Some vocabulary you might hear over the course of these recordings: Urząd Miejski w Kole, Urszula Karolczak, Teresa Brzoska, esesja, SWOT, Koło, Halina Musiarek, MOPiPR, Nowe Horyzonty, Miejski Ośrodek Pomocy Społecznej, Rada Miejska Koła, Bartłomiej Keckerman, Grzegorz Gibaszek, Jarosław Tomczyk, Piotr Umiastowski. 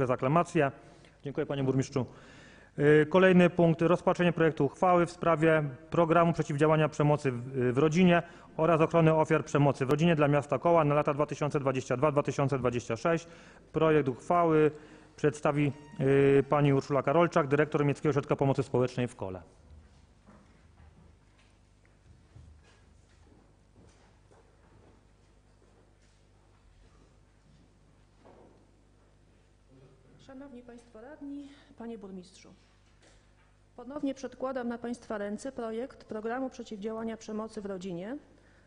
przez aklamację. Dziękuję panie burmistrzu. Kolejny punkt, rozpatrzenie projektu uchwały w sprawie programu przeciwdziałania przemocy w rodzinie oraz ochrony ofiar przemocy w rodzinie dla miasta Koła na lata 2022-2026. Projekt uchwały przedstawi pani Urszula Karolczak, dyrektor Miejskiego Ośrodka Pomocy Społecznej w Kole. Szanowni Państwo Radni, Panie Burmistrzu. Ponownie przedkładam na Państwa ręce projekt programu przeciwdziałania przemocy w rodzinie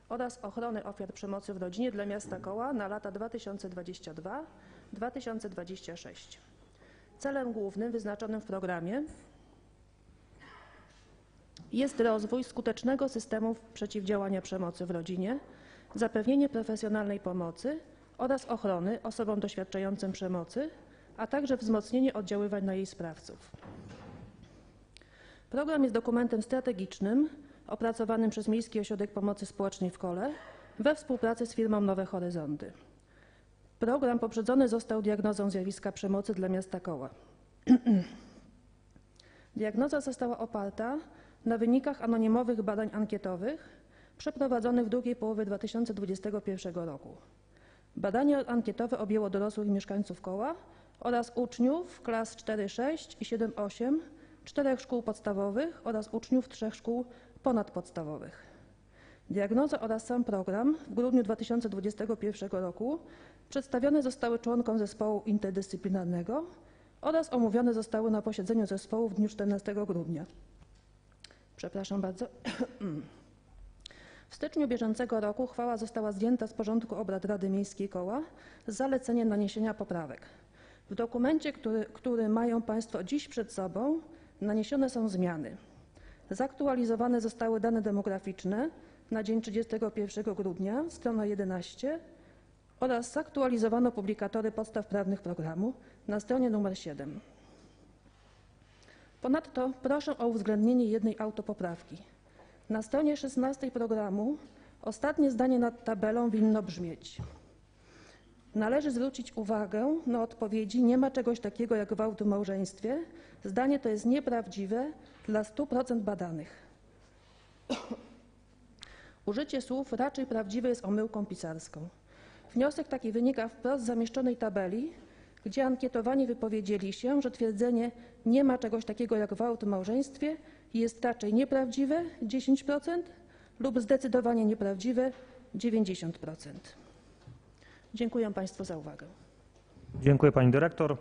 oraz ochrony ofiar przemocy w rodzinie dla miasta Koła na lata 2022-2026. Celem głównym wyznaczonym w programie jest rozwój skutecznego systemu przeciwdziałania przemocy w rodzinie, zapewnienie profesjonalnej pomocy oraz ochrony osobom doświadczającym przemocy, a także wzmocnienie oddziaływań na jej sprawców. Program jest dokumentem strategicznym opracowanym przez Miejski Ośrodek Pomocy Społecznej w Kole we współpracy z firmą Nowe Horyzonty. Program poprzedzony został diagnozą zjawiska przemocy dla miasta Koła. Diagnoza została oparta na wynikach anonimowych badań ankietowych przeprowadzonych w drugiej połowie 2021 roku. Badanie ankietowe objęło dorosłych mieszkańców Koła oraz uczniów klas 4-6 i 7-8 czterech szkół podstawowych oraz uczniów trzech szkół ponadpodstawowych. Diagnoza oraz sam program w grudniu 2021 roku przedstawione zostały członkom zespołu interdyscyplinarnego oraz omówione zostały na posiedzeniu zespołu w dniu 14 grudnia. Przepraszam bardzo. W styczniu bieżącego roku uchwała została zdjęta z porządku obrad Rady Miejskiej Koła z zaleceniem naniesienia poprawek. W dokumencie, który mają Państwo dziś przed sobą, naniesione są zmiany. Zaktualizowane zostały dane demograficzne na dzień 31 grudnia, strona 11, oraz zaktualizowano publikatory podstaw prawnych programu na stronie numer 7. Ponadto proszę o uwzględnienie jednej autopoprawki. Na stronie 16 programu ostatnie zdanie nad tabelą winno brzmieć: należy zwrócić uwagę na odpowiedzi "nie ma czegoś takiego jak gwałt w małżeństwie". Zdanie to jest nieprawdziwe dla 100% badanych. Użycie słów "raczej prawdziwe" jest omyłką pisarską. Wniosek taki wynika wprost z zamieszczonej tabeli, gdzie ankietowani wypowiedzieli się, że twierdzenie "nie ma czegoś takiego jak gwałt w małżeństwie" jest raczej nieprawdziwe 10% lub zdecydowanie nieprawdziwe 90%. Dziękuję Państwu za uwagę. Dziękuję Pani Dyrektor.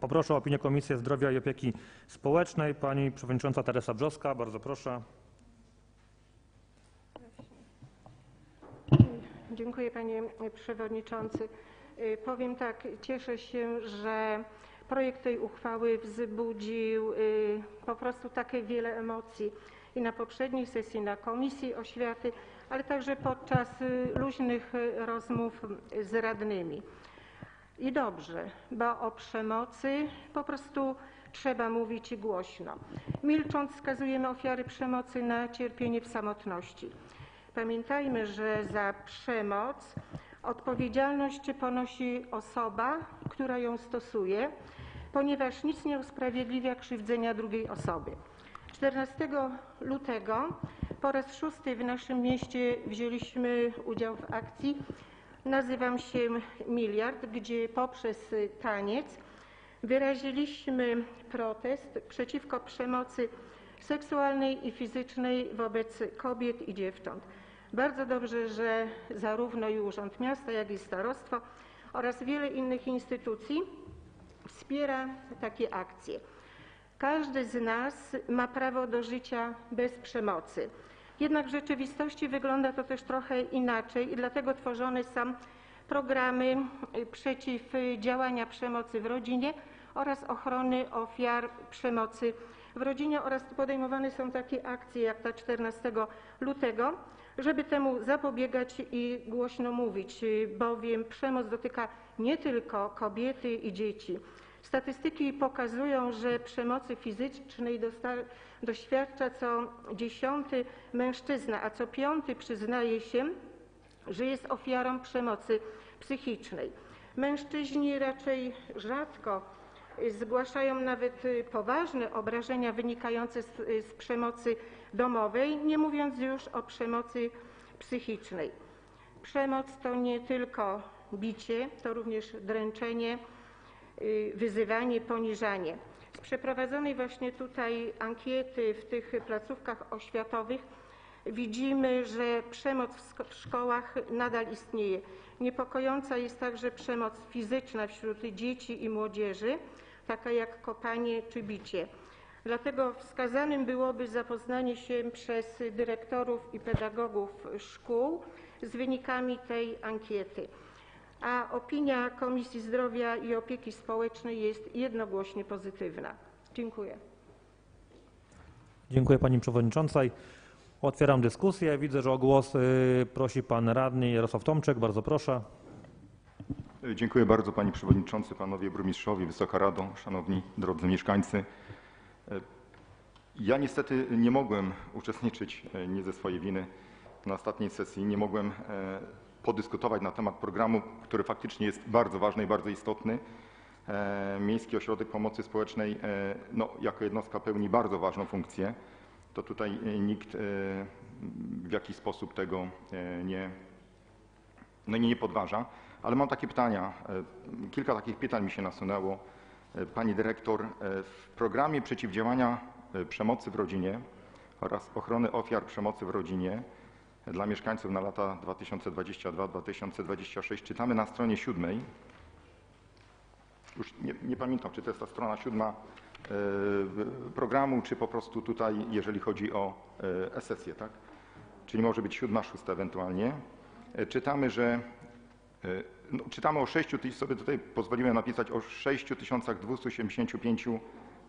Poproszę o opinię Komisji Zdrowia i Opieki Społecznej. Pani Przewodnicząca Teresa Brzoska, bardzo proszę. Dziękuję Panie Przewodniczący. Powiem tak, cieszę się, że projekt tej uchwały wzbudził po prostu takie wiele emocji i na poprzedniej sesji, na Komisji Oświaty, ale także podczas luźnych rozmów z radnymi. I dobrze, bo o przemocy po prostu trzeba mówić głośno. Milcząc skazujemy ofiary przemocy na cierpienie w samotności. Pamiętajmy, że za przemoc odpowiedzialność ponosi osoba, która ją stosuje, ponieważ nic nie usprawiedliwia krzywdzenia drugiej osoby. 14 lutego po raz szósty w naszym mieście wzięliśmy udział w akcji "Nazywam się Miliard", gdzie poprzez taniec wyraziliśmy protest przeciwko przemocy seksualnej i fizycznej wobec kobiet i dziewcząt. Bardzo dobrze, że zarówno i Urząd Miasta, jak i Starostwo oraz wiele innych instytucji wspiera takie akcje. Każdy z nas ma prawo do życia bez przemocy. Jednak w rzeczywistości wygląda to też trochę inaczej i dlatego tworzone są programy przeciwdziałania przemocy w rodzinie oraz ochrony ofiar przemocy w rodzinie oraz podejmowane są takie akcje jak ta 14 lutego, żeby temu zapobiegać i głośno mówić, bowiem przemoc dotyka nie tylko kobiety i dzieci. Statystyki pokazują, że przemocy fizycznej doświadcza co 10. mężczyzna, a co 5. przyznaje się, że jest ofiarą przemocy psychicznej. Mężczyźni raczej rzadko zgłaszają nawet poważne obrażenia wynikające z przemocy domowej, nie mówiąc już o przemocy psychicznej. Przemoc to nie tylko bicie, to również dręczenie, wyzywanie, poniżanie. Z przeprowadzonej właśnie tutaj ankiety w tych placówkach oświatowych widzimy, że przemoc w szkołach nadal istnieje. Niepokojąca jest także przemoc fizyczna wśród dzieci i młodzieży, taka jak kopanie czy bicie. Dlatego wskazanym byłoby zapoznanie się przez dyrektorów i pedagogów szkół z wynikami tej ankiety. A opinia Komisji Zdrowia i Opieki Społecznej jest jednogłośnie pozytywna. Dziękuję. Dziękuję pani przewodniczącej. Otwieram dyskusję. Widzę, że o głos prosi pan radny Jarosław Tomczyk. Bardzo proszę. Dziękuję bardzo pani przewodniczący, panowie burmistrzowie, Wysoka Rado, szanowni drodzy mieszkańcy. Ja niestety nie mogłem uczestniczyć, nie ze swojej winy, na ostatniej sesji. Nie mogłem podyskutować na temat programu, który faktycznie jest bardzo ważny i bardzo istotny. Miejski Ośrodek Pomocy Społecznej jako jednostka pełni bardzo ważną funkcję. To tutaj nikt w jakiś sposób tego nie podważa. Ale mam takie pytania. Kilka takich pytań mi się nasunęło. Pani dyrektor, w programie przeciwdziałania przemocy w rodzinie oraz ochrony ofiar przemocy w rodzinie dla mieszkańców na lata 2022-2026 czytamy na stronie 7. Już nie pamiętam, czy to jest ta strona 7 programu, czy po prostu tutaj, jeżeli chodzi o e-sesję, tak? Czyli może być 7, 6 ewentualnie. Czytamy, że czytamy o 6 000, sobie tutaj pozwoliłem napisać o 6285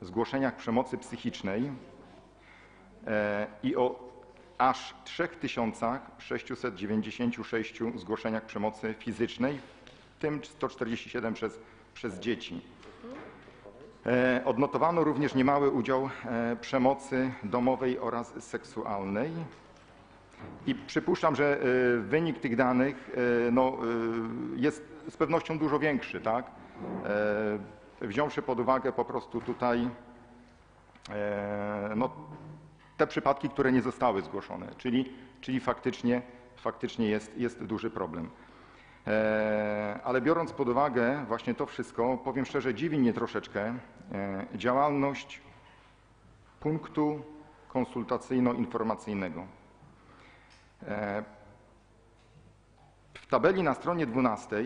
zgłoszeniach przemocy psychicznej i o aż 3696 zgłoszeniach przemocy fizycznej, w tym 147 przez dzieci. Odnotowano również niemały udział przemocy domowej oraz seksualnej. I przypuszczam, że wynik tych danych jest z pewnością dużo większy, tak? Wziąwszy pod uwagę po prostu tutaj te przypadki, które nie zostały zgłoszone, czyli faktycznie jest duży problem. Ale biorąc pod uwagę właśnie to wszystko, powiem szczerze, dziwi mnie troszeczkę działalność punktu konsultacyjno-informacyjnego. W tabeli na stronie 12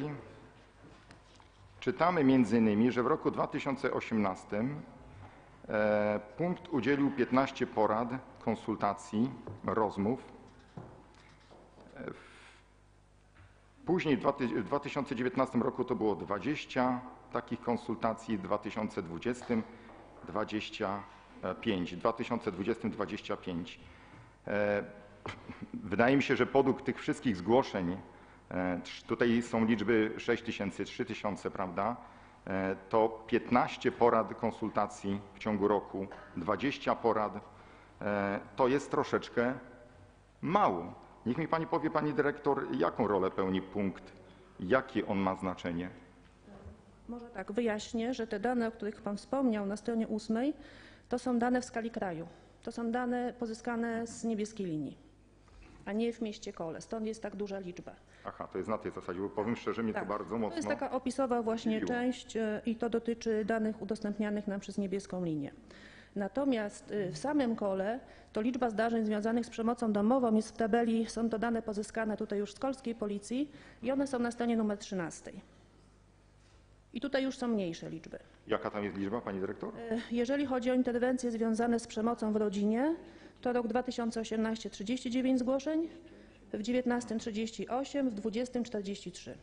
czytamy m.in., że w roku 2018 punkt udzielił 15 porad, konsultacji, rozmów. Później w 2019 roku to było 20 takich konsultacji, w 2020 25, w 2020 25. Wydaje mi się, że podług tych wszystkich zgłoszeń, tutaj są liczby 6000, 3000, prawda? To 15 porad konsultacji w ciągu roku, 20 porad. To jest troszeczkę mało. Niech mi pani powie, pani dyrektor, jaką rolę pełni punkt, jakie on ma znaczenie. Może tak, wyjaśnię, że te dane, o których pan wspomniał na stronie 8, to są dane w skali kraju. To są dane pozyskane z Niebieskiej Linii, a nie w mieście Kole. Stąd jest tak duża liczba. Aha, to jest na tej zasadzie, bo powiem szczerze, mnie to bardzo mocno. To jest taka opisowa właśnie część i to dotyczy danych udostępnianych nam przez Niebieską Linię. Natomiast w samym Kole to liczba zdarzeń związanych z przemocą domową jest w tabeli, są to dane pozyskane tutaj już z kolskiej policji i one są na stronie numer 13. I tutaj już są mniejsze liczby. Jaka tam jest liczba, pani dyrektor? Jeżeli chodzi o interwencje związane z przemocą w rodzinie, to rok 2018 39 zgłoszeń, w 2019 38, w 2020 43.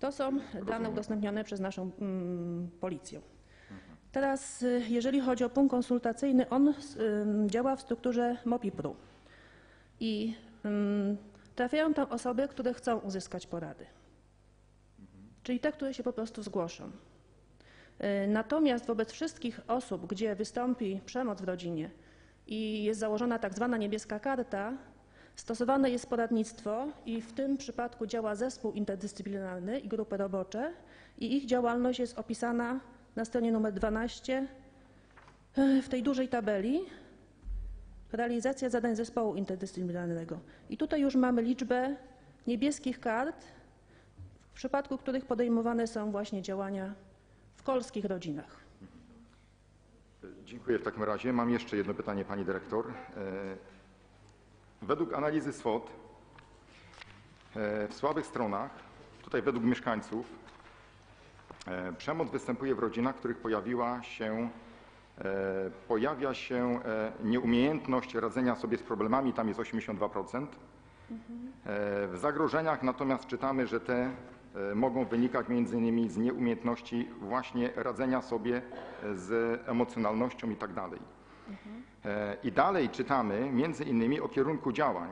To są dane udostępnione przez naszą policję. Teraz jeżeli chodzi o punkt konsultacyjny, on działa w strukturze MOPI-PRU i trafiają tam osoby, które chcą uzyskać porady, czyli te, które się po prostu zgłoszą. Natomiast wobec wszystkich osób, gdzie wystąpi przemoc w rodzinie i jest założona tak zwana niebieska karta, Stosowane jest poradnictwo i w tym przypadku działa zespół interdyscyplinarny i grupy robocze i ich działalność jest opisana na stronie numer 12 w tej dużej tabeli. Realizacja zadań zespołu interdyscyplinarnego. I tutaj już mamy liczbę niebieskich kart, w przypadku których podejmowane są właśnie działania w kolskich rodzinach. Dziękuję w takim razie. Mam jeszcze jedno pytanie, pani dyrektor. Według analizy SWOT w słabych stronach, tutaj według mieszkańców, przemoc występuje w rodzinach, w których pojawia się nieumiejętność radzenia sobie z problemami, tam jest 82%. W zagrożeniach natomiast czytamy, że te mogą wynikać m.in. z nieumiejętności właśnie radzenia sobie z emocjonalnością i tak dalej. I dalej czytamy m.in. o kierunku działań.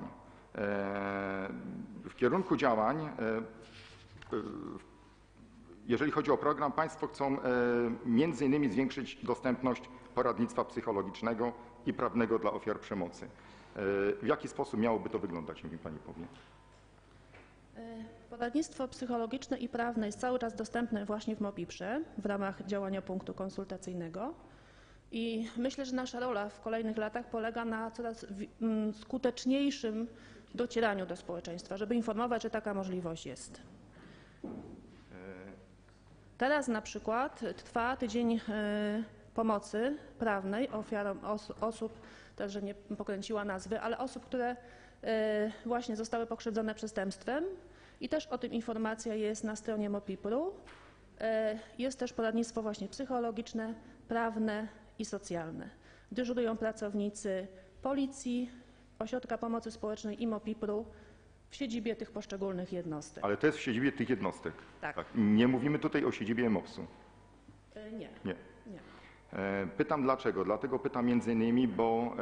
W kierunku działań, jeżeli chodzi o program, państwo chcą m.in. zwiększyć dostępność poradnictwa psychologicznego i prawnego dla ofiar przemocy. W jaki sposób miałoby to wyglądać, niech mi pani powie? Poradnictwo psychologiczne i prawne jest cały czas dostępne właśnie w MOPiPR-ze w ramach działania punktu konsultacyjnego. I myślę, że nasza rola w kolejnych latach polega na coraz skuteczniejszym docieraniu do społeczeństwa, żeby informować, że taka możliwość jest. Teraz na przykład trwa tydzień pomocy prawnej ofiarom osób, także nie pokręciła nazwy, ale osób, które właśnie zostały pokrzywdzone przestępstwem i też o tym informacja jest na stronie MOPiPR-u. Jest też poradnictwo właśnie psychologiczne, prawne i socjalne. Dyżurują pracownicy Policji, Ośrodka Pomocy Społecznej i MOPiPR-u w siedzibie tych poszczególnych jednostek. Ale to jest w siedzibie tych jednostek? Tak. Tak. Nie mówimy tutaj o siedzibie MOPS-u? Nie. Pytam dlaczego? Dlatego pytam między innymi, bo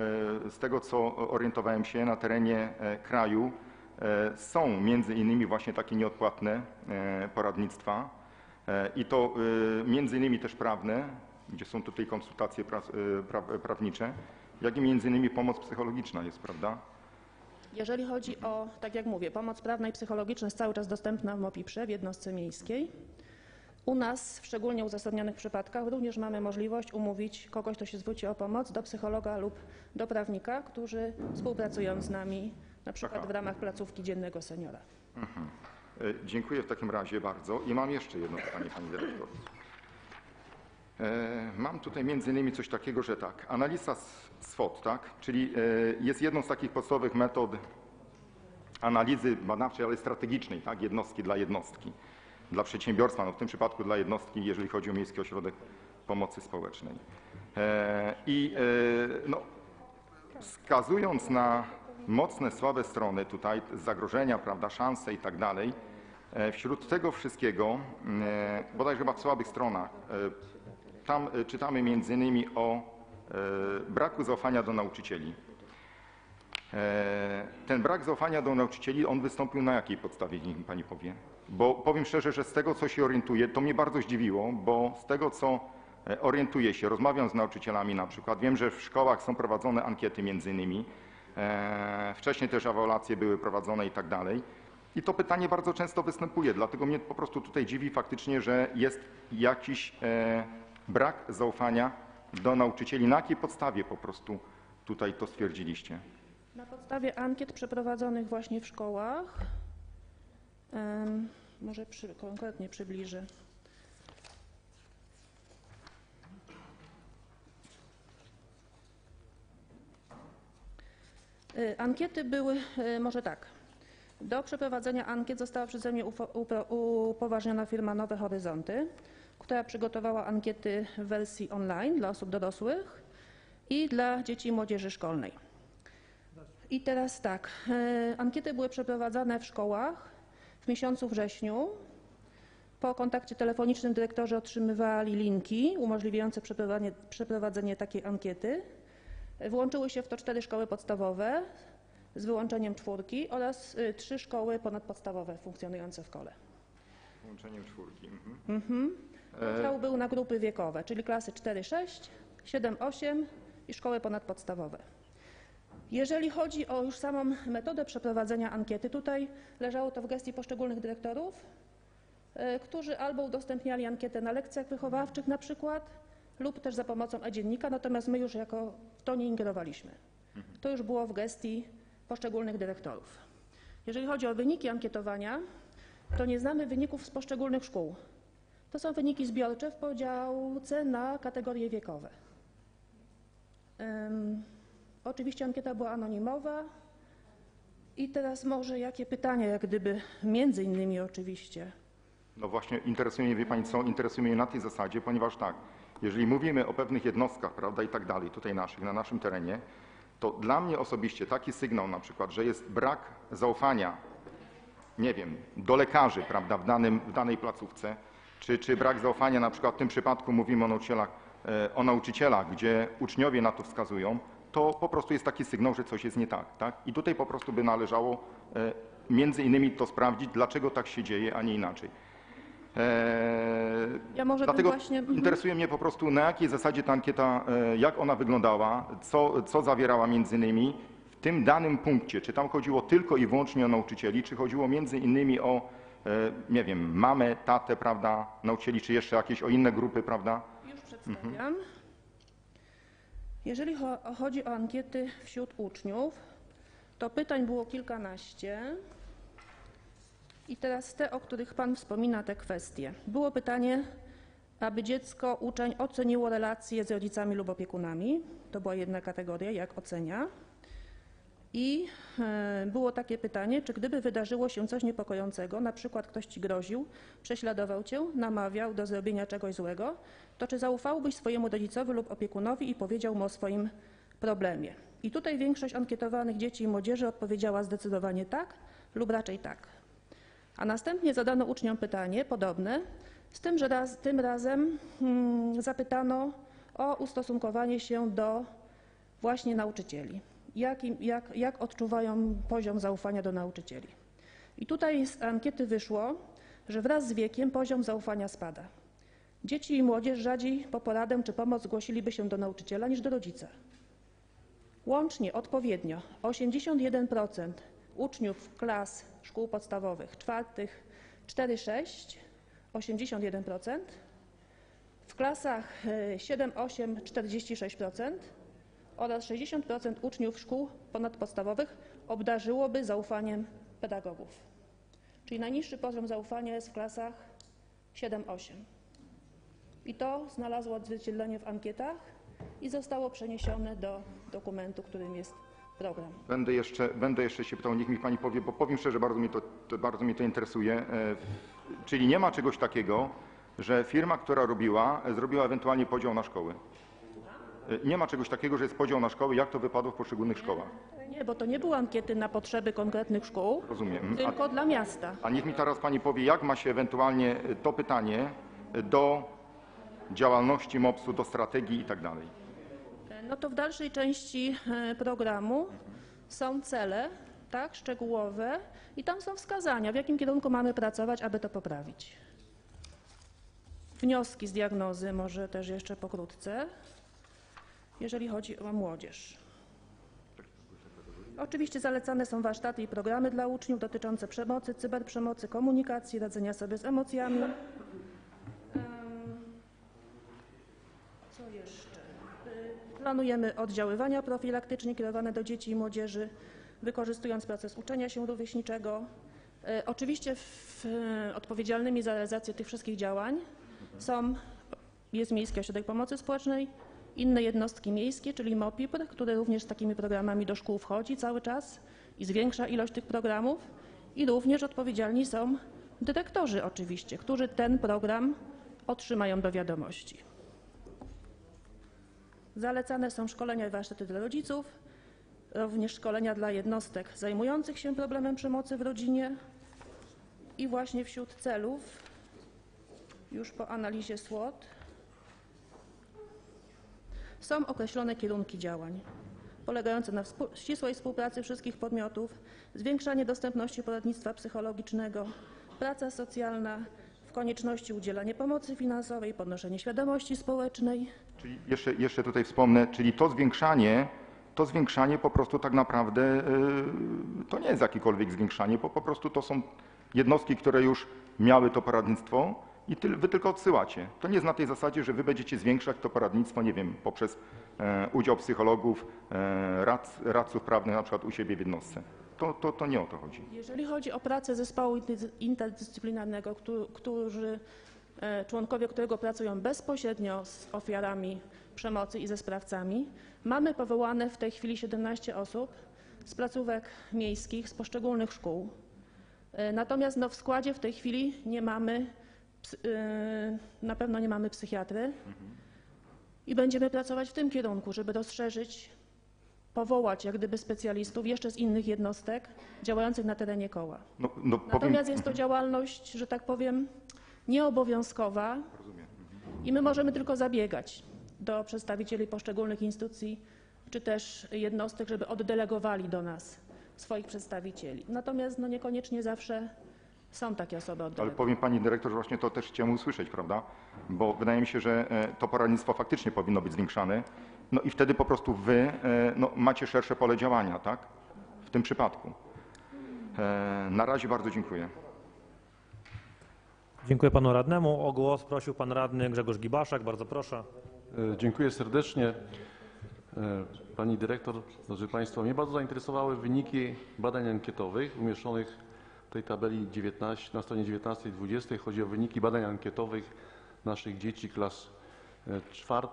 z tego co orientowałem się na terenie kraju są między innymi właśnie takie nieodpłatne poradnictwa i to między innymi też prawne, gdzie są tutaj konsultacje prawnicze, jak i między innymi pomoc psychologiczna jest, prawda? Jeżeli chodzi o, tak jak mówię, pomoc prawna i psychologiczna jest cały czas dostępna w MOPiPR-ze w jednostce miejskiej. U nas w szczególnie uzasadnionych przypadkach również mamy możliwość umówić kogoś, kto się zwróci o pomoc, do psychologa lub do prawnika, którzy współpracują z nami na przykład w ramach placówki dziennego seniora. Dziękuję w takim razie bardzo i mam jeszcze jedno pytanie, pani dyrektor. Mam tutaj między innymi coś takiego, że tak, analiza SWOT, tak, czyli jest jedną z takich podstawowych metod analizy badawczej, ale strategicznej, tak, jednostki dla jednostki. Dla przedsiębiorstwa, no w tym przypadku dla jednostki, jeżeli chodzi o Miejski Ośrodek Pomocy Społecznej. No, wskazując na mocne, słabe strony tutaj, zagrożenia, prawda, szanse i tak dalej, wśród tego wszystkiego, bodajże chyba w słabych stronach, tam czytamy między innymi o braku zaufania do nauczycieli. Ten brak zaufania do nauczycieli, on wystąpił na jakiej podstawie, niech mi pani powie? Bo powiem szczerze, że z tego co się orientuję, to mnie bardzo zdziwiło, bo z tego co orientuję się, rozmawiam z nauczycielami na przykład, wiem, że w szkołach są prowadzone ankiety między innymi, wcześniej też ewaluacje były prowadzone i tak dalej. I to pytanie bardzo często występuje, dlatego mnie po prostu tutaj dziwi faktycznie, że jest jakiś brak zaufania do nauczycieli. Na jakiej podstawie po prostu tutaj to stwierdziliście? Na podstawie ankiet przeprowadzonych właśnie w szkołach. Może konkretnie przybliżę. Ankiety były, może tak. Do przeprowadzenia ankiet została przeze mnie upoważniona firma Nowe Horyzonty, która przygotowała ankiety w wersji online dla osób dorosłych i dla dzieci i młodzieży szkolnej. I teraz tak. Ankiety były przeprowadzane w szkołach. W miesiącu wrześniu po kontakcie telefonicznym dyrektorzy otrzymywali linki umożliwiające przeprowadzenie takiej ankiety. Włączyły się w to 4 szkoły podstawowe z wyłączeniem 4 oraz 3 szkoły ponadpodstawowe funkcjonujące w Kole. Z wyłączeniem 4. Podział był na grupy wiekowe, czyli klasy 4-6, 7-8 i szkoły ponadpodstawowe. Jeżeli chodzi o już samą metodę przeprowadzenia ankiety, tutaj leżało to w gestii poszczególnych dyrektorów, którzy albo udostępniali ankietę na lekcjach wychowawczych na przykład, lub też za pomocą e-dziennika, natomiast my już jako w to nie ingerowaliśmy. To już było w gestii poszczególnych dyrektorów. Jeżeli chodzi o wyniki ankietowania, to nie znamy wyników z poszczególnych szkół. To są wyniki zbiorcze w podziałce na kategorie wiekowe. Oczywiście ankieta była anonimowa i teraz może jakie pytania, jak gdyby między innymi oczywiście. No właśnie interesuje mnie, wie Pani co, interesuje mnie na tej zasadzie, ponieważ tak, jeżeli mówimy o pewnych jednostkach, prawda, i tak dalej, tutaj naszych, na naszym terenie, to dla mnie osobiście taki sygnał na przykład, że jest brak zaufania, nie wiem, do lekarzy, prawda, w danej placówce, czy brak zaufania na przykład w tym przypadku mówimy o nauczycielach, gdzie uczniowie na to wskazują, to po prostu jest taki sygnał, że coś jest nie tak, tak? I tutaj po prostu by należało między innymi to sprawdzić, dlaczego tak się dzieje, a nie inaczej. Dlatego właśnie... interesuje mnie po prostu, na jakiej zasadzie ta ankieta, jak ona wyglądała, co zawierała między innymi w tym danym punkcie. Czy tam chodziło tylko i wyłącznie o nauczycieli, czy chodziło między innymi o, nie wiem, mamę, tatę, prawda, nauczycieli, czy jeszcze jakieś o inne grupy, prawda? Już przedstawiam. Mhm. Jeżeli chodzi o ankiety wśród uczniów, to pytań było kilkanaście. I teraz te, o których Pan wspomina, te kwestie. Było pytanie, aby dziecko, uczeń oceniło relacje z rodzicami lub opiekunami. To była jedna kategoria, jak ocenia. I było takie pytanie, czy gdyby wydarzyło się coś niepokojącego, na przykład ktoś Ci groził, prześladował Cię, namawiał do zrobienia czegoś złego, to czy zaufałbyś swojemu rodzicowi lub opiekunowi i powiedział mu o swoim problemie? I tutaj większość ankietowanych dzieci i młodzieży odpowiedziała zdecydowanie tak lub raczej tak. A następnie zadano uczniom pytanie podobne, z tym, że tym razem zapytano o ustosunkowanie się do właśnie nauczycieli. Jak odczuwają poziom zaufania do nauczycieli. I tutaj z ankiety wyszło, że wraz z wiekiem poziom zaufania spada. Dzieci i młodzież rzadziej po poradę czy pomoc zgłosiliby się do nauczyciela niż do rodzica. Łącznie odpowiednio 81% uczniów klas szkół podstawowych czwartych 4-6, 81%, w klasach 7-8 46% oraz 60% uczniów szkół ponadpodstawowych obdarzyłoby zaufaniem pedagogów. Czyli najniższy poziom zaufania jest w klasach 7-8. I to znalazło odzwierciedlenie w ankietach i zostało przeniesione do dokumentu, którym jest program. Będę jeszcze się pytał, niech mi Pani powie, bo powiem szczerze, bardzo mnie to interesuje. Czyli nie ma czegoś takiego, że firma, która zrobiła ewentualnie podział na szkoły. Nie ma czegoś takiego, że jest podział na szkoły, jak to wypadło w poszczególnych szkołach. Nie, bo to nie były ankiety na potrzeby konkretnych szkół, rozumiem, tylko dla miasta. A niech mi teraz Pani powie, jak ma się ewentualnie to pytanie do działalności MOPS-u, do strategii i tak dalej. No to w dalszej części programu są cele, tak, szczegółowe i tam są wskazania, w jakim kierunku mamy pracować, aby to poprawić. Wnioski z diagnozy może też jeszcze pokrótce. Jeżeli chodzi o młodzież. Oczywiście zalecane są warsztaty i programy dla uczniów dotyczące przemocy, cyberprzemocy, komunikacji, radzenia sobie z emocjami. Co jeszcze? Planujemy oddziaływania profilaktycznie kierowane do dzieci i młodzieży, wykorzystując proces uczenia się rówieśniczego. Oczywiście odpowiedzialnymi za realizację tych wszystkich działań jest Miejski Ośrodek Pomocy Społecznej, inne jednostki miejskie, czyli MOPIPR, które również z takimi programami do szkół wchodzi cały czas i zwiększa ilość tych programów. I również odpowiedzialni są dyrektorzy oczywiście, którzy ten program otrzymają do wiadomości. Zalecane są szkolenia i warsztaty dla rodziców, również szkolenia dla jednostek zajmujących się problemem przemocy w rodzinie. I właśnie wśród celów, już po analizie SWOT, są określone kierunki działań polegające na ścisłej współpracy wszystkich podmiotów, zwiększanie dostępności poradnictwa psychologicznego, praca socjalna, w konieczności udzielanie pomocy finansowej, podnoszenie świadomości społecznej. Czyli jeszcze tutaj wspomnę, czyli to zwiększanie to zwiększanie po prostu tak naprawdę to nie jest jakiekolwiek zwiększanie, bo po prostu to są jednostki, które już miały to poradnictwo i wy tylko odsyłacie. To nie jest na tej zasadzie, że wy będziecie zwiększać to poradnictwo, nie wiem, poprzez udział psychologów, radców prawnych na przykład u siebie w jednostce. To nie o to chodzi. Jeżeli chodzi o pracę zespołu interdyscyplinarnego, członkowie którego pracują bezpośrednio z ofiarami przemocy i ze sprawcami, mamy powołane w tej chwili 17 osób z placówek miejskich, z poszczególnych szkół. Natomiast w składzie w tej chwili nie mamy, na pewno nie mamy psychiatry i będziemy pracować w tym kierunku, żeby rozszerzyć, powołać jak gdyby specjalistów jeszcze z innych jednostek działających na terenie koła. Natomiast jest to działalność, że tak powiem, nieobowiązkowa. Rozumiem. I my możemy tylko zabiegać do przedstawicieli poszczególnych instytucji czy też jednostek, żeby oddelegowali do nas swoich przedstawicieli. Natomiast niekoniecznie zawsze są takie osoby oddelegowane. Ale powiem pani dyrektor, że właśnie to też chciałem usłyszeć, prawda? Bo wydaje mi się, że to poradnictwo faktycznie powinno być zwiększane. No i wtedy po prostu wy macie szersze pole działania, tak? W tym przypadku. Na razie bardzo dziękuję. Dziękuję panu radnemu. O głos prosił pan radny Grzegorz Gibaszek. Bardzo proszę. Dziękuję serdecznie. Pani dyrektor, drodzy państwo, mnie bardzo zainteresowały wyniki badań ankietowych umieszczonych w tej tabeli 19, na stronie 19 i 20. Chodzi o wyniki badań ankietowych naszych dzieci klas 4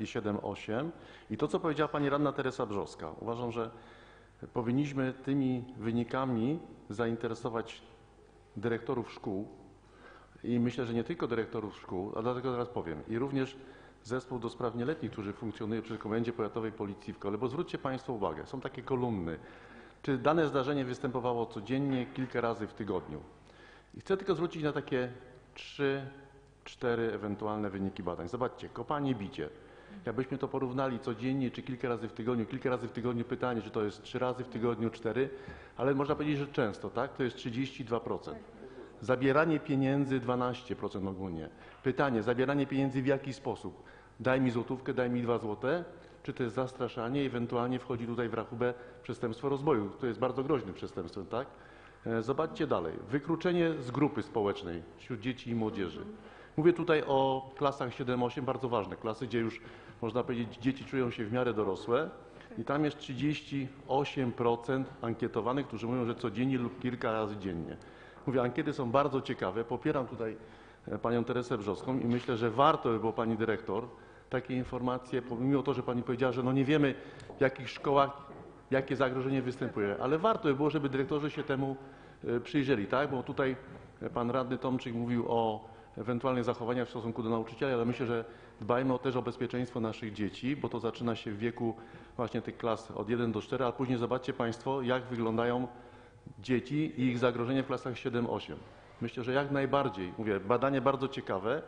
i 7-8. I to, co powiedziała pani radna Teresa Brzoska. Uważam, że powinniśmy tymi wynikami zainteresować dyrektorów szkół i myślę, że nie tylko dyrektorów szkół, a dlatego teraz powiem, i również zespół do spraw nieletnich, który funkcjonuje przy Komendzie Powiatowej Policji w Kole, bo zwróćcie państwo uwagę, są takie kolumny, czy dane zdarzenie występowało codziennie, kilka razy w tygodniu. I chcę tylko zwrócić na takie 3-4 ewentualne wyniki badań. Zobaczcie, kopanie, bicie. Jakbyśmy to porównali codziennie, czy kilka razy w tygodniu pytanie, czy to jest 3 razy w tygodniu, 4, ale można powiedzieć, że często, tak? To jest 32%. Zabieranie pieniędzy 12% ogólnie. Pytanie, zabieranie pieniędzy w jaki sposób? Daj mi złotówkę, daj mi 2 złote, czy to jest zastraszanie? Ewentualnie wchodzi tutaj w rachubę przestępstwo rozboju, to jest bardzo groźnym przestępstwem, tak? Zobaczcie dalej. Wykluczenie z grupy społecznej wśród dzieci i młodzieży. Mówię tutaj o klasach 7-8, bardzo ważne klasy, gdzie już można powiedzieć, dzieci czują się w miarę dorosłe i tam jest 38% ankietowanych, którzy mówią, że codziennie lub kilka razy dziennie. Mówię, ankiety są bardzo ciekawe, popieram tutaj panią Teresę Brzoską i myślę, że warto by było pani dyrektor takie informacje, pomimo to, że pani powiedziała, że nie wiemy w jakich szkołach, jakie zagrożenie występuje, ale warto by było, żeby dyrektorzy się temu przyjrzeli, tak? Bo tutaj pan radny Tomczyk mówił o ewentualne zachowania w stosunku do nauczycieli, ale myślę, że dbajmy też o bezpieczeństwo naszych dzieci, bo to zaczyna się w wieku właśnie tych klas od 1 do 4, a później zobaczcie państwo, jak wyglądają dzieci i ich zagrożenie w klasach 7-8. Myślę, że jak najbardziej, mówię, badanie bardzo ciekawe,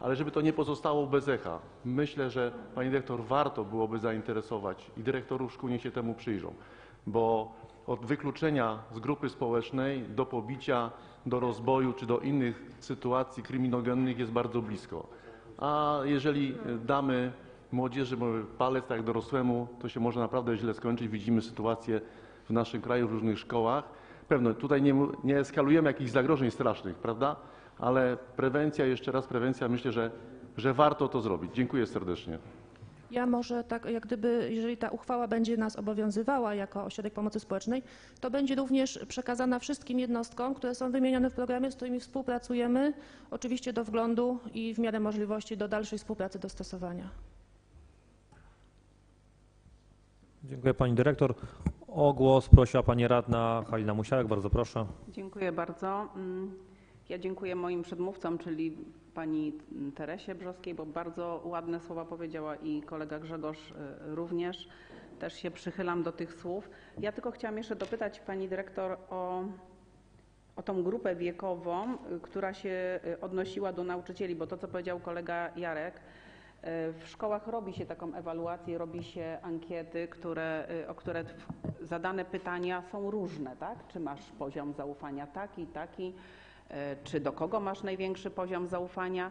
ale żeby to nie pozostało bez echa. Myślę, że pani dyrektor warto byłoby zainteresować i dyrektorów szkół niech się temu przyjrzą, bo od wykluczenia z grupy społecznej do pobicia, do rozboju czy do innych sytuacji kryminogennych jest bardzo blisko. A jeżeli damy młodzieży palec tak dorosłemu, to się może naprawdę źle skończyć. Widzimy sytuację w naszym kraju, w różnych szkołach. Pewno tutaj nie eskalujemy jakichś zagrożeń strasznych, prawda? Ale prewencja, jeszcze raz prewencja, myślę, że warto to zrobić. Dziękuję serdecznie. Ja może tak, jak gdyby, jeżeli ta uchwała będzie nas obowiązywała jako Ośrodek Pomocy Społecznej, to będzie również przekazana wszystkim jednostkom, które są wymienione w programie, z którymi współpracujemy, oczywiście do wglądu i w miarę możliwości do dalszej współpracy, dostosowania. Dziękuję pani dyrektor. O głos prosiła pani radna Halina Musiarek. Bardzo proszę. Dziękuję bardzo. Ja dziękuję moim przedmówcom, czyli pani Teresie Brzoskiej, bo bardzo ładne słowa powiedziała i kolega Grzegorz również. Też się przychylam do tych słów. Ja tylko chciałam jeszcze dopytać pani dyrektor o tą grupę wiekową, która się odnosiła do nauczycieli, bo to, co powiedział kolega Jarek, w szkołach robi się taką ewaluację, robi się ankiety, o które zadane pytania są różne, tak? Czy masz poziom zaufania taki, taki? Czy do kogo masz największy poziom zaufania?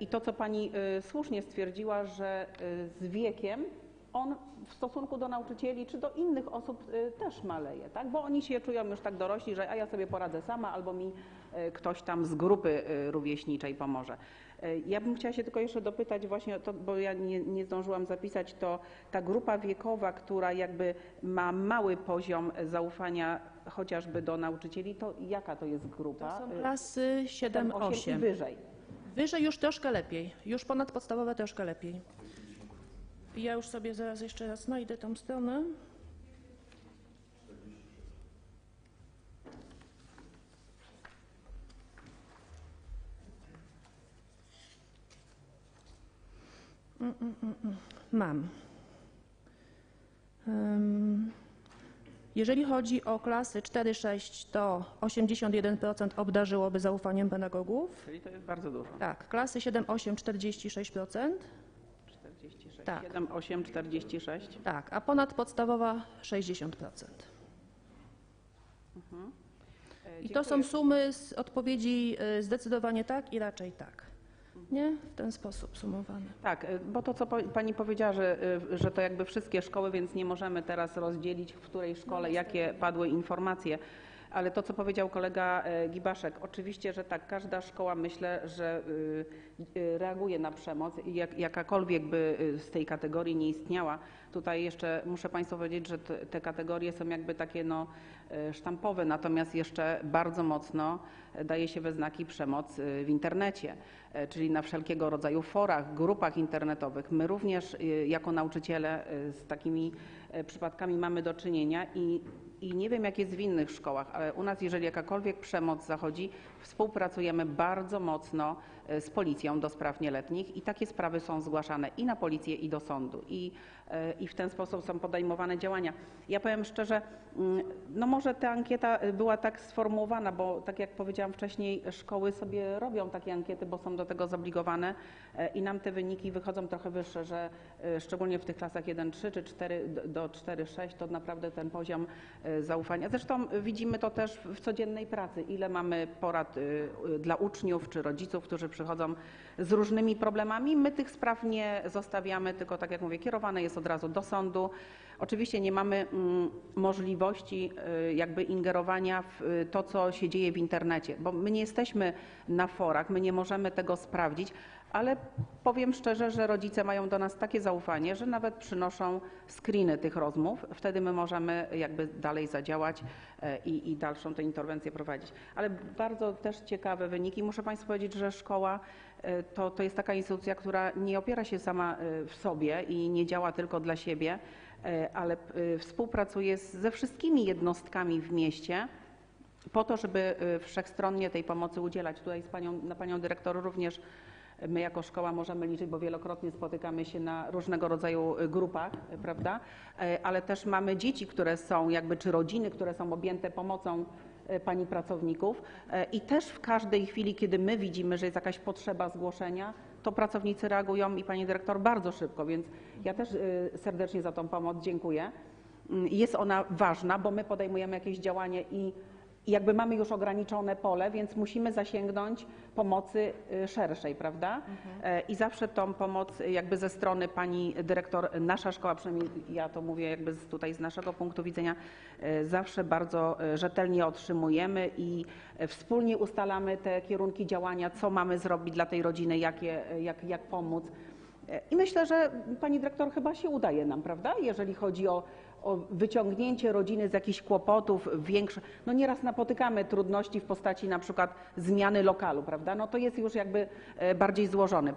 I to, co pani słusznie stwierdziła, że z wiekiem on w stosunku do nauczycieli czy do innych osób też maleje, tak? Bo oni się czują już tak dorośli, że a ja sobie poradzę sama albo mi ktoś tam z grupy rówieśniczej pomoże. Ja bym chciała się tylko jeszcze dopytać właśnie o to, bo ja nie zdążyłam zapisać, to ta grupa wiekowa, która jakby ma mały poziom zaufania chociażby do nauczycieli, to jaka to jest grupa? To są klasy 7-8 i wyżej. Wyżej już troszkę lepiej, już ponadpodstawowe troszkę lepiej. I ja już sobie zaraz jeszcze raz znajdę tą stronę. Mam. Jeżeli chodzi o klasy 4-6, to 81% obdarzyłoby zaufaniem pedagogów. Czyli to jest bardzo dużo. Tak, klasy 7-8 46%. 46. Tak. 7-8 46. Tak, a ponadpodstawowa 60%. Mhm. I to są sumy z odpowiedzi zdecydowanie tak i raczej tak. Nie? W ten sposób sumowane. Tak, bo to co pani powiedziała, że to jakby wszystkie szkoły, więc nie możemy teraz rozdzielić, w której szkole jakie padły informacje. Ale to, co powiedział kolega Gibaszek, oczywiście, że tak, każda szkoła myślę, że reaguje na przemoc, jakakolwiek by z tej kategorii nie istniała. Tutaj jeszcze muszę państwu powiedzieć, że te kategorie są jakby takie no, sztampowe, natomiast jeszcze bardzo mocno daje się we znaki przemoc w internecie, czyli na wszelkiego rodzaju forach, grupach internetowych. My również jako nauczyciele z takimi przypadkami mamy do czynienia i nie wiem, jak jest w innych szkołach, ale u nas, jeżeli jakakolwiek przemoc zachodzi, współpracujemy bardzo mocno z policją do spraw nieletnich i takie sprawy są zgłaszane i na policję, i do sądu. I w ten sposób są podejmowane działania. Ja powiem szczerze, no może ta ankieta była tak sformułowana, bo tak jak powiedziałam wcześniej, szkoły sobie robią takie ankiety, bo są do tego zobligowane i nam te wyniki wychodzą trochę wyższe, że szczególnie w tych klasach 1-3 czy 4 do 4-6 to naprawdę ten poziom zaufania. Zresztą widzimy to też w codziennej pracy, ile mamy porad dla uczniów czy rodziców, którzy przychodzą z różnymi problemami. My tych spraw nie zostawiamy, tylko tak jak mówię, kierowane jest od razu do sądu. Oczywiście nie mamy możliwości jakby ingerowania w to, co się dzieje w internecie, bo my nie jesteśmy na forach, my nie możemy tego sprawdzić, ale powiem szczerze, że rodzice mają do nas takie zaufanie, że nawet przynoszą screeny tych rozmów. Wtedy my możemy jakby dalej zadziałać i dalszą tę interwencję prowadzić. Ale bardzo też ciekawe wyniki. Muszę państwu powiedzieć, że szkoła to jest taka instytucja, która nie opiera się sama w sobie i nie działa tylko dla siebie, ale współpracuje ze wszystkimi jednostkami w mieście po to, żeby wszechstronnie tej pomocy udzielać. Tutaj na panią dyrektor również my jako szkoła możemy liczyć, bo wielokrotnie spotykamy się na różnego rodzaju grupach, prawda? Ale też mamy dzieci, które są jakby, czy rodziny, które są objęte pomocą pani pracowników i też w każdej chwili, kiedy my widzimy, że jest jakaś potrzeba zgłoszenia, to pracownicy reagują i pani dyrektor bardzo szybko, więc ja też serdecznie za tą pomoc dziękuję. Jest ona ważna, bo my podejmujemy jakieś działanie i jakby mamy już ograniczone pole, więc musimy zasięgnąć pomocy szerszej, prawda? I zawsze tą pomoc jakby ze strony pani dyrektor, nasza szkoła, przynajmniej ja to mówię jakby tutaj z naszego punktu widzenia, zawsze bardzo rzetelnie otrzymujemy i wspólnie ustalamy te kierunki działania, co mamy zrobić dla tej rodziny, jak pomóc. I myślę, że pani dyrektor chyba się udaje nam, prawda? Jeżeli chodzi o wyciągnięcie rodziny z jakichś kłopotów większych. No nieraz napotykamy trudności w postaci na przykład zmiany lokalu, prawda? No to jest już jakby bardziej złożony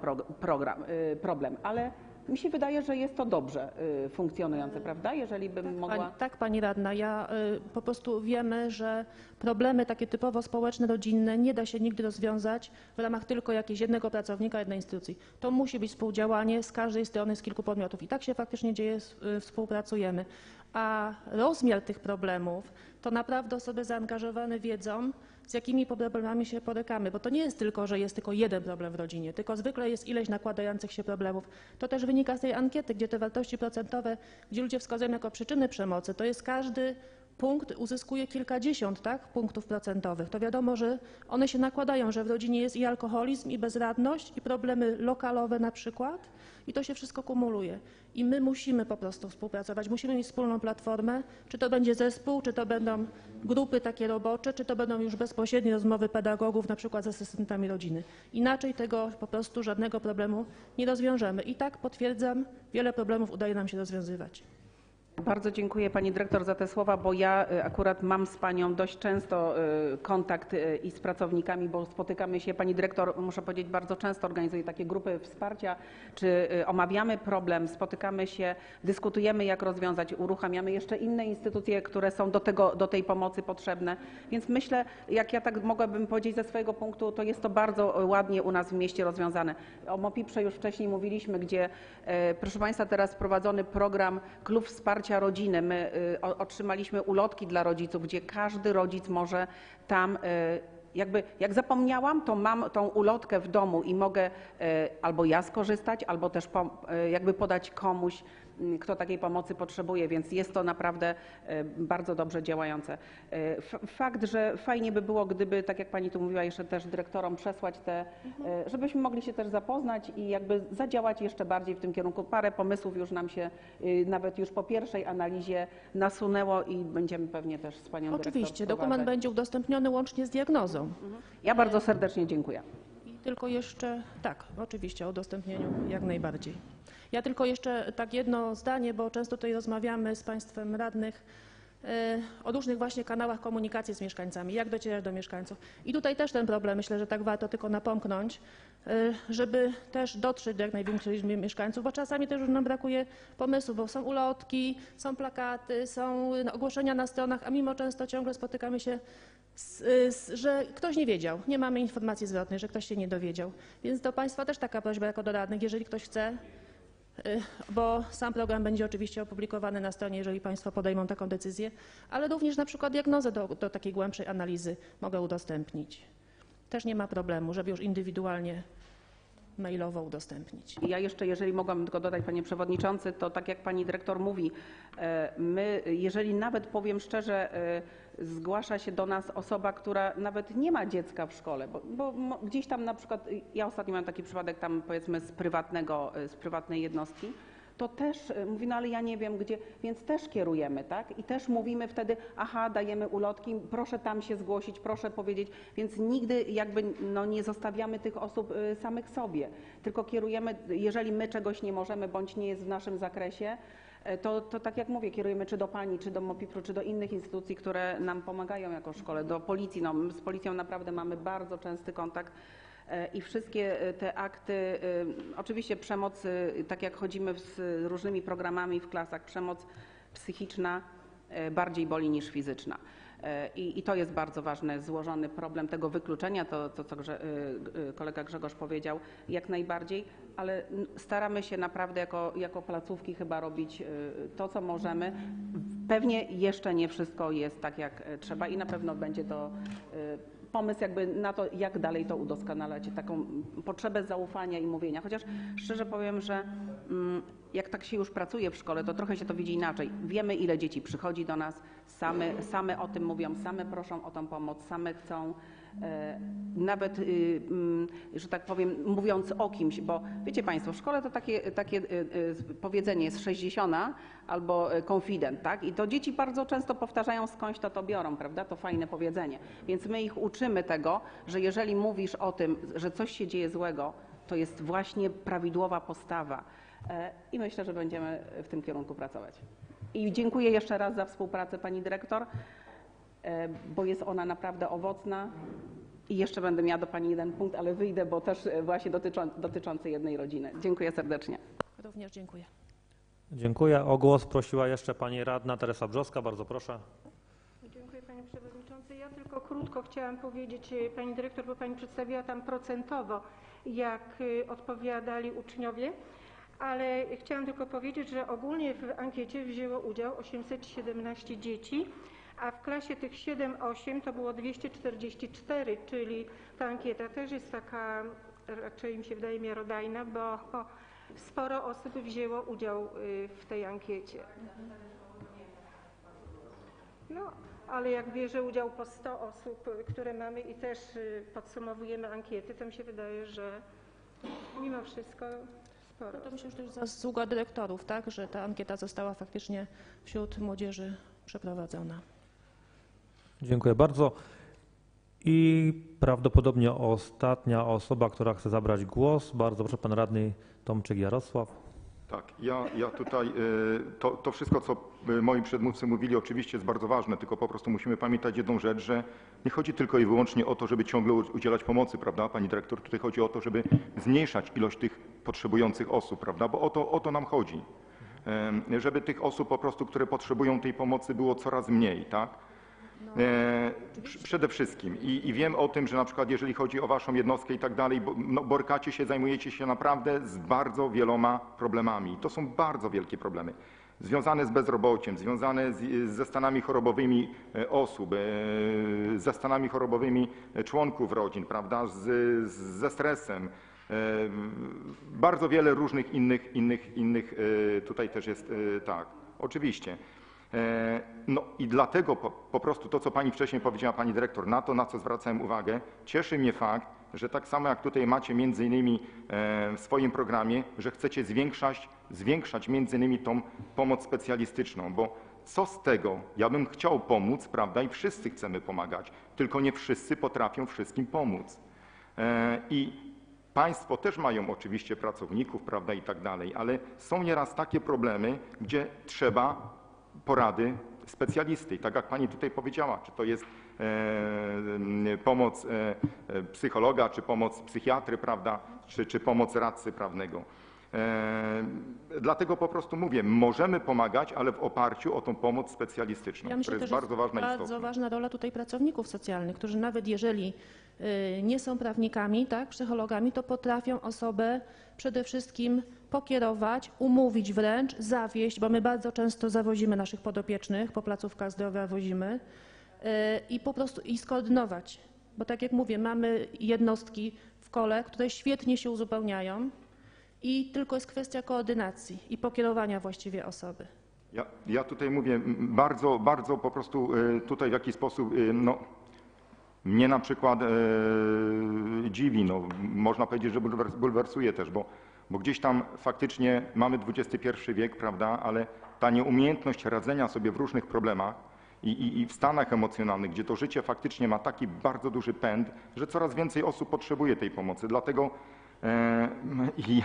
problem, ale mi się wydaje, że jest to dobrze funkcjonujące, prawda? Jeżeli bym mogła... Tak, pani radna, ja po prostu wiemy, że problemy takie typowo społeczne, rodzinne nie da się nigdy rozwiązać w ramach tylko jakiegoś jednego pracownika, jednej instytucji. To musi być współdziałanie z każdej strony, z kilku podmiotów i tak się faktycznie dzieje, współpracujemy. A rozmiar tych problemów to naprawdę osoby zaangażowane wiedzą, z jakimi problemami się borykamy, bo to nie jest tylko, że jest tylko jeden problem w rodzinie, tylko zwykle jest ileś nakładających się problemów. To też wynika z tej ankiety, gdzie te wartości procentowe, gdzie ludzie wskazują jako przyczyny przemocy, to jest każdy punkt uzyskuje kilkadziesiąt punktów procentowych, to wiadomo, że one się nakładają, że w rodzinie jest i alkoholizm, i bezradność, i problemy lokalowe na przykład, i to się wszystko kumuluje. I my musimy po prostu współpracować, musimy mieć wspólną platformę, czy to będzie zespół, czy to będą grupy takie robocze, czy to będą już bezpośrednie rozmowy pedagogów, na przykład z asystentami rodziny. Inaczej tego po prostu żadnego problemu nie rozwiążemy. I tak potwierdzam, wiele problemów udaje nam się rozwiązywać. Bardzo dziękuję pani dyrektor za te słowa, bo ja akurat mam z panią dość często kontakt i z pracownikami, bo spotykamy się, pani dyrektor, muszę powiedzieć, bardzo często organizuje takie grupy wsparcia, czy omawiamy problem, spotykamy się, dyskutujemy, jak rozwiązać, uruchamiamy jeszcze inne instytucje, które są do tej pomocy potrzebne. Więc myślę, jak ja tak mogłabym powiedzieć ze swojego punktu, to jest to bardzo ładnie u nas w mieście rozwiązane. O MOPiPrze już wcześniej mówiliśmy, gdzie, proszę państwa, teraz wprowadzony program Klub Wsparcia Rodziny. My otrzymaliśmy ulotki dla rodziców, gdzie każdy rodzic może tam, jakby jak zapomniałam, to mam tą ulotkę w domu i mogę albo ja skorzystać, albo też jakby podać komuś, kto takiej pomocy potrzebuje, więc jest to naprawdę bardzo dobrze działające. Fakt, że fajnie by było, gdyby, tak jak pani tu mówiła, jeszcze też dyrektorom przesłać te, żebyśmy mogli się też zapoznać i jakby zadziałać jeszcze bardziej w tym kierunku. Parę pomysłów już nam się nawet już po pierwszej analizie nasunęło i będziemy pewnie też z panią dyrektor. Oczywiście, dokument będzie udostępniony łącznie z diagnozą. Ja bardzo serdecznie dziękuję. I tylko jeszcze, tak, oczywiście o udostępnieniu jak najbardziej. Ja tylko jeszcze tak jedno zdanie, bo często tutaj rozmawiamy z państwem radnych o różnych właśnie kanałach komunikacji z mieszkańcami, jak docierać do mieszkańców. I tutaj też ten problem, myślę, że tak warto tylko napomknąć, żeby też dotrzeć do jak największej liczby mieszkańców, bo czasami też już nam brakuje pomysłów, bo są ulotki, są plakaty, są ogłoszenia na stronach, a mimo często ciągle spotykamy się, że ktoś nie wiedział, nie mamy informacji zwrotnej, że ktoś się nie dowiedział. Więc do państwa też taka prośba jako do radnych, jeżeli ktoś chce, bo sam program będzie oczywiście opublikowany na stronie, jeżeli państwo podejmą taką decyzję, ale również na przykład diagnozę do takiej głębszej analizy mogę udostępnić. Też nie ma problemu, żeby już indywidualnie mailowo udostępnić. Ja jeszcze, jeżeli mogłam tylko dodać, panie przewodniczący, to tak jak pani dyrektor mówi, my, jeżeli nawet powiem szczerze, zgłasza się do nas osoba, która nawet nie ma dziecka w szkole, bo gdzieś tam na przykład, ja ostatnio miałam taki przypadek tam powiedzmy z prywatnej jednostki, to też mówi, no ale ja nie wiem gdzie, więc też kierujemy, tak? I też mówimy wtedy, aha, dajemy ulotki, proszę tam się zgłosić, proszę powiedzieć, więc nigdy jakby no, nie zostawiamy tych osób samych sobie, tylko kierujemy, jeżeli my czegoś nie możemy, bądź nie jest w naszym zakresie, to tak jak mówię, kierujemy czy do pani, czy do MOPiPR-u, czy do innych instytucji, które nam pomagają jako szkole, do policji. No, z policją naprawdę mamy bardzo częsty kontakt. I wszystkie te akty, oczywiście przemoc, tak jak chodzimy z różnymi programami w klasach, przemoc psychiczna bardziej boli niż fizyczna. I to jest bardzo ważny, złożony problem tego wykluczenia, to co kolega Grzegorz powiedział, jak najbardziej, ale staramy się naprawdę jako placówki chyba robić to, co możemy. Pewnie jeszcze nie wszystko jest tak, jak trzeba i na pewno będzie to pomysł jakby na to, jak dalej to udoskonalać, taką potrzebę zaufania i mówienia. Chociaż szczerze powiem, że jak tak się już pracuje w szkole, to trochę się to widzi inaczej. Wiemy, ile dzieci przychodzi do nas, same o tym mówią, same proszą o tą pomoc, same chcą. Nawet, że tak powiem, mówiąc o kimś, bo wiecie państwo, w szkole to takie powiedzenie jest sześćdziesiąta albo konfident, tak? I to dzieci bardzo często powtarzają, skądś to biorą, prawda? To fajne powiedzenie. Więc my ich uczymy tego, że jeżeli mówisz o tym, że coś się dzieje złego, to jest właśnie prawidłowa postawa. I myślę, że będziemy w tym kierunku pracować. I dziękuję jeszcze raz za współpracę pani dyrektor, bo jest ona naprawdę owocna. I jeszcze będę miała do pani jeden punkt, ale wyjdę, bo też właśnie dotyczący jednej rodziny. Dziękuję serdecznie. Również dziękuję. Dziękuję. O głos prosiła jeszcze pani radna Teresa Brzoska. Bardzo proszę. Dziękuję panie przewodniczący. Ja tylko krótko chciałam powiedzieć pani dyrektor, bo pani przedstawiła tam procentowo, jak odpowiadali uczniowie. Ale chciałam tylko powiedzieć, że ogólnie w ankiecie wzięło udział 817 dzieci, a w klasie tych 7-8 to było 244, czyli ta ankieta też jest taka, raczej mi się wydaje, miarodajna, bo sporo osób wzięło udział w tej ankiecie. No, ale jak bierze udział po 100 osób, które mamy i też podsumowujemy ankiety, to mi się wydaje, że mimo wszystko sporo. No to myślę, że to jest zasługa dyrektorów, tak? Że ta ankieta została faktycznie wśród młodzieży przeprowadzona. Dziękuję bardzo. I prawdopodobnie ostatnia osoba, która chce zabrać głos. Bardzo proszę, pan radny Tomczyk Jarosław. Tak, ja tutaj to wszystko, co moi przedmówcy mówili, oczywiście jest bardzo ważne, tylko po prostu musimy pamiętać jedną rzecz, że nie chodzi tylko i wyłącznie o to, żeby ciągle udzielać pomocy, prawda, pani dyrektor? Tutaj chodzi o to, żeby zmniejszać ilość tych potrzebujących osób, prawda, bo o to nam chodzi. Żeby tych osób po prostu, które potrzebują tej pomocy, było coraz mniej, tak? No, przede wszystkim. I wiem o tym, że na przykład jeżeli chodzi o waszą jednostkę i tak dalej, borykacie się, zajmujecie się naprawdę z bardzo wieloma problemami. To są bardzo wielkie problemy. Związane z bezrobociem, związane ze stanami chorobowymi osób, ze stanami chorobowymi członków rodzin, prawda, ze stresem. Bardzo wiele różnych innych tutaj też jest, tak, oczywiście. No i dlatego po prostu to, co pani wcześniej powiedziała, pani dyrektor, na to, na co zwracałem uwagę, cieszy mnie fakt, że tak samo jak tutaj macie między innymi w swoim programie, że chcecie zwiększać między innymi tą pomoc specjalistyczną, bo co z tego, ja bym chciał pomóc, prawda, i wszyscy chcemy pomagać, tylko nie wszyscy potrafią wszystkim pomóc. I państwo też mają oczywiście pracowników, prawda, i tak dalej, ale są nieraz takie problemy, gdzie trzeba porady specjalisty. I tak jak pani tutaj powiedziała, czy to jest pomoc psychologa, czy pomoc psychiatry, prawda, czy pomoc radcy prawnego. Dlatego po prostu mówię, możemy pomagać, ale w oparciu o tą pomoc specjalistyczną, ja myślę, która jest bardzo ważna i istotna. Bardzo ważna rola tutaj pracowników socjalnych, którzy nawet jeżeli nie są prawnikami, tak, psychologami, to potrafią osobę przede wszystkim pokierować, umówić wręcz, zawieźć, bo my bardzo często zawozimy naszych podopiecznych, po placówkach zdrowia wozimy i po prostu skoordynować. Bo tak jak mówię, mamy jednostki w Kole, które świetnie się uzupełniają i tylko jest kwestia koordynacji i pokierowania właściwie osoby. Ja tutaj mówię bardzo, bardzo po prostu tutaj w jakiś sposób, no, mnie na przykład dziwi, no, można powiedzieć, że bulwersuje też, bo gdzieś tam faktycznie mamy XXI wiek, prawda, ale ta nieumiejętność radzenia sobie w różnych problemach i w stanach emocjonalnych, gdzie to życie faktycznie ma taki bardzo duży pęd, że coraz więcej osób potrzebuje tej pomocy. Dlatego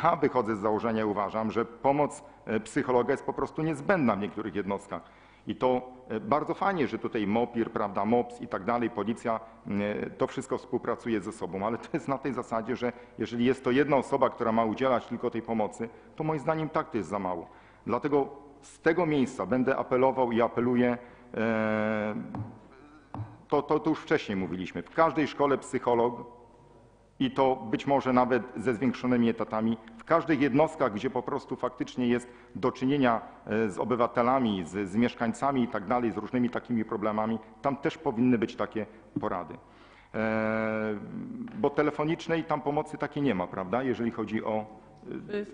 ja wychodzę z założenia, uważam, że pomoc psychologa jest po prostu niezbędna w niektórych jednostkach. I to bardzo fajnie, że tutaj MOPIR, prawda, MOPS i tak dalej, policja, to wszystko współpracuje ze sobą, ale to jest na tej zasadzie, że jeżeli jest to jedna osoba, która ma udzielać tylko tej pomocy, to moim zdaniem tak to jest za mało. Dlatego z tego miejsca będę apelował i apeluję, to już wcześniej mówiliśmy, w każdej szkole psycholog, i to być może nawet ze zwiększonymi etatami. W każdych jednostkach, gdzie po prostu faktycznie jest do czynienia z obywatelami, z mieszkańcami i tak dalej, z różnymi takimi problemami, tam też powinny być takie porady. Bo telefonicznej tam pomocy takiej nie ma, prawda, jeżeli chodzi o...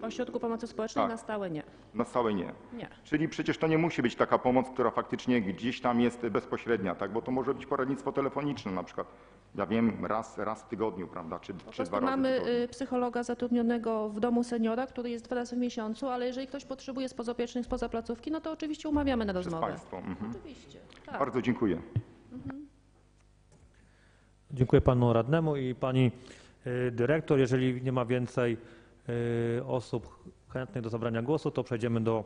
W Ośrodku Pomocy Społecznej, tak, na stałe nie. Na stałe nie. Czyli przecież to nie musi być taka pomoc, która faktycznie gdzieś tam jest bezpośrednia, tak? Bo to może być poradnictwo telefoniczne na przykład. Ja wiem, raz w tygodniu, prawda, czy 2 razy. Mamy psychologa zatrudnionego w domu seniora, który jest 2 razy w miesiącu, ale jeżeli ktoś potrzebuje spodopiecznych spoza placówki, no to oczywiście umawiamy na rozmowę. Przez państwo. Mhm. Oczywiście. Tak. Bardzo dziękuję. Mhm. Dziękuję panu radnemu i pani dyrektor. Jeżeli nie ma więcej osób chętnych do zabrania głosu, to przejdziemy do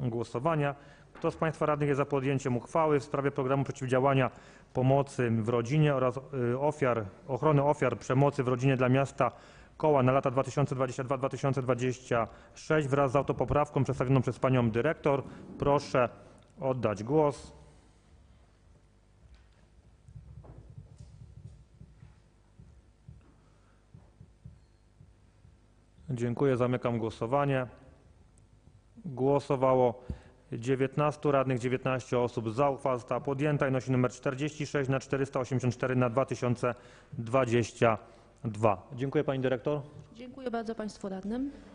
głosowania. Kto z państwa radnych jest za podjęciem uchwały w sprawie programu przeciwdziałania pomocy w rodzinie oraz ochrony ofiar przemocy w rodzinie dla miasta Koła na lata 2022-2026 wraz z autopoprawką przedstawioną przez panią dyrektor? Proszę oddać głos. Dziękuję. Zamykam głosowanie. Głosowało 19 radnych, 19 osób za. Uchwała została podjęta i nosi numer 46/484/2022. Dziękuję pani dyrektor. Dziękuję bardzo państwu radnym.